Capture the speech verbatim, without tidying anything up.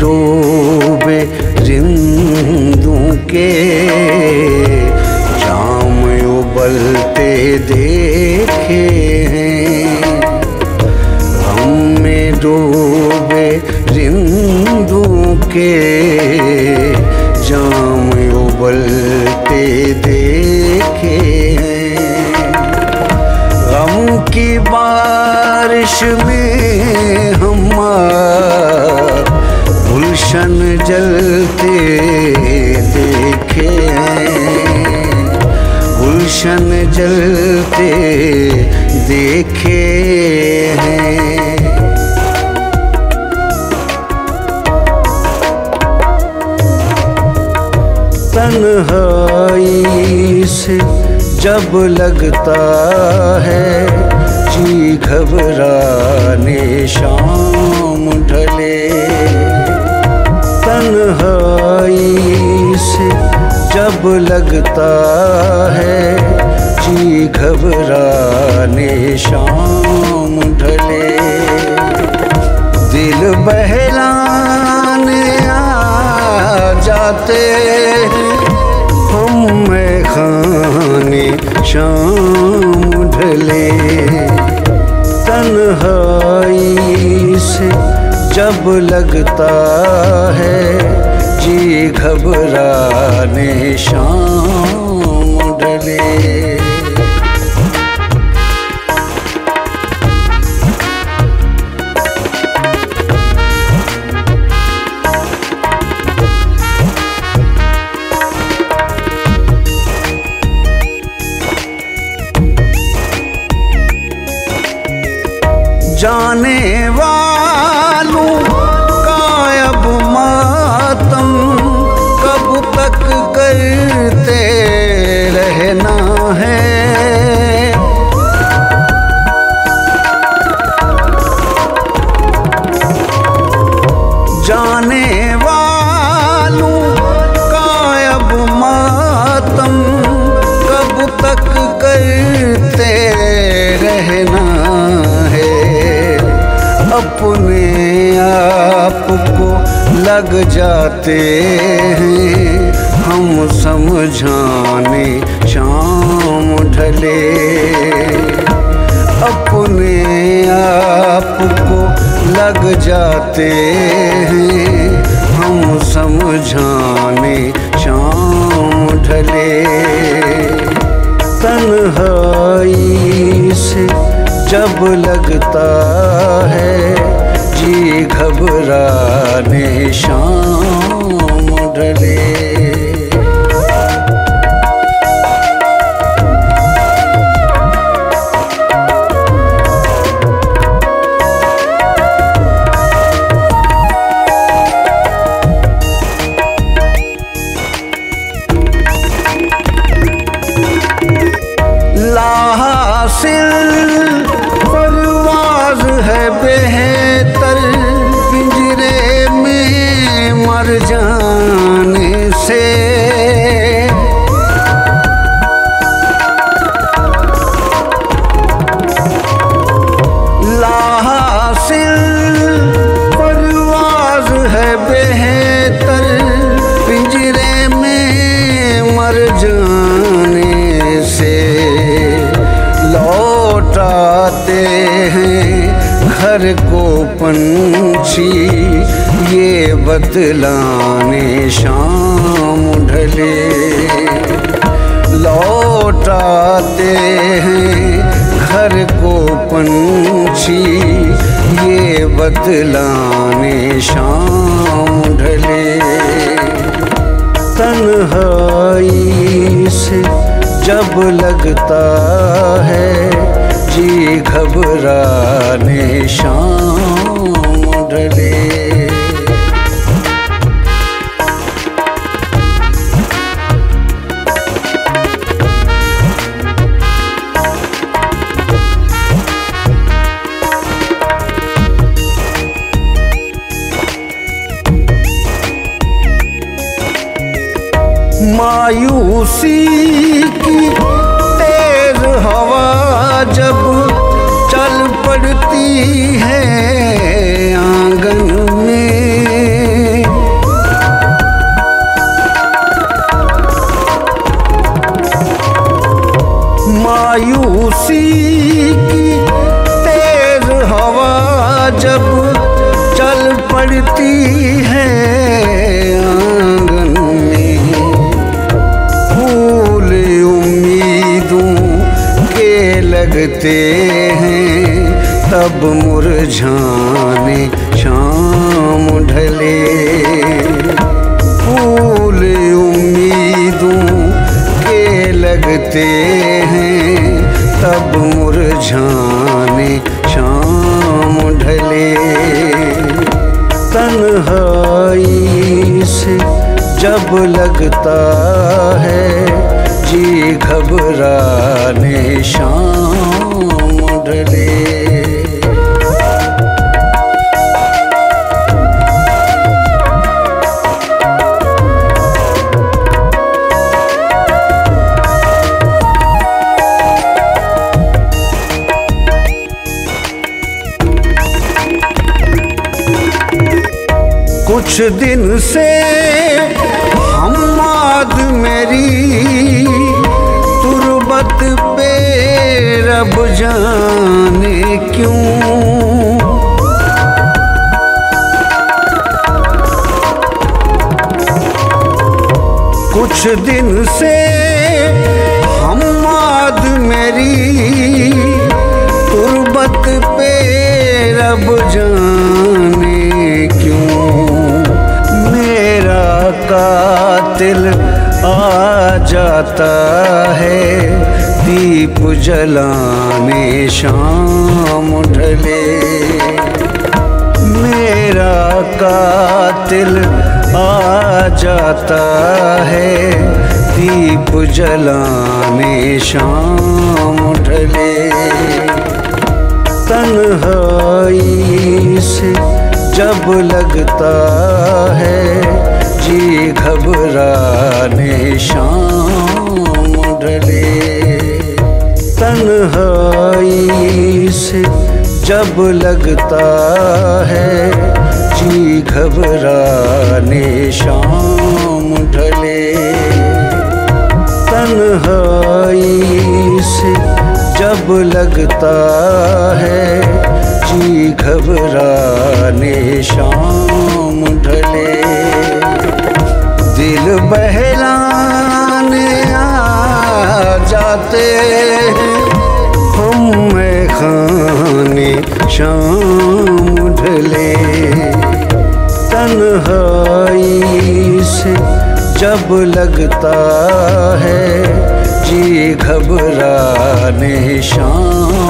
डूबे जिंदू के जाम उबलते देखे हैं, हम में डूबे जिंदू के जाम उबलते देखे हैं। गम की बारिश में हमार गुलशन जलते देखे हैं, गुलशन जलते देखे हैं। तन्हाई से जब लगता है जी घबराने शाम ढले, तन्हाई से जब लगता है जी घबराने शाम ढले, दिल बहलाने आ जाते हम खाने शाम ढले। तन्हाई से जब लगता है जी घबराने शाम ढले। जाने वालों का अब मातम कब तक करते रहना है, जाने वालों का अब मातम कब तक करते रहना है। अपने आप को लग जाते हैं हम समझाने शाम ढले, अपने आप को लग जाते हैं हम समझाने शाम ढले। तन्हाई से जब लगता है जी घबराने शाम ढले। बेहतर पिंजरे में मर जाने से, लासिल परवाज है बेहतर पिंजरे में मर जाने से। लौटाते हैं घर को पंछी ये बतलाने शाम ढले, लौटाते हैं घर को पंछी ये बतलाने शाम ढले। तन्हाई से जब लगता है जी घबराने शाम ढले। मायूसी की तेज हवा जब चल पड़ती है आंगन में, मायूसी की तेज हवा जब चल पड़ती है आंगन में, फूल उम्मीदों के लगते हैं तब मुरझाने शाम ढले। फूल उम्मीदों के लगते हैं तब मुरझाने शाम ढले। तन्हाई से जब लगता है जी घबराने शाम ढले। कुछ दिन से हम्माद मेरी तुरबत पे रब जाने क्यों, कुछ दिन से हम्माद मेरी तुरबत पे रब जाने क्यों। कातिल आ जाता है दीप जलाने शाम ढले। मेरा कातिल आ जाता है दीप जलाने शाम ढले। तन्हाई से जब लगता है जी घबराने शाम ढले। तन्हाई से जब लगता है जी घबराने शाम ढले। तन्हाई से जब लगता है जी घबराने शाम ढले। दिल बहलाने आ जाते हैं हम में खाने शाम ढले। तन्हाई से जब लगता है जी घबराने शाम